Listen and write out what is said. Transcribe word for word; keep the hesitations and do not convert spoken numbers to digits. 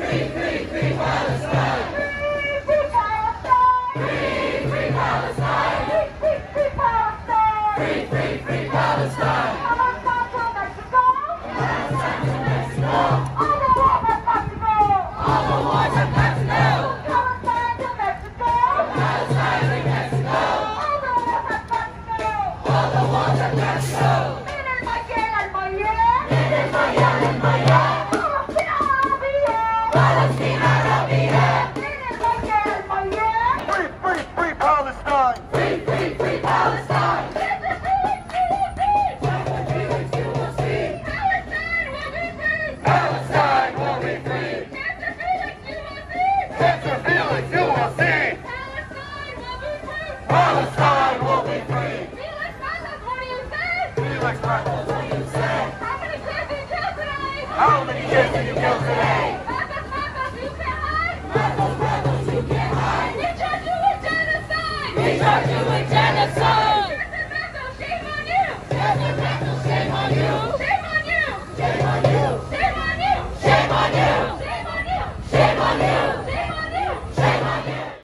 Free, free, free Palestine! Free, free Palestine! Free, free Palestine! Free, free Palestine! Free, free, free Palestine! Palestine to Mexico! Palestine to Mexico! All the wars are Mexico! All the wars are Mexico! Palestine to Mexico! Palestine to Mexico! All the wars are Mexico! All the wars are Mexico! In el Valle, en el Valle! In el Valle, en el Valle! How many kids did you kill today? Rebels, rebels, you can't hide! Rebels, rebels, you can't hide! They charge you with genocide! They charge you with genocide!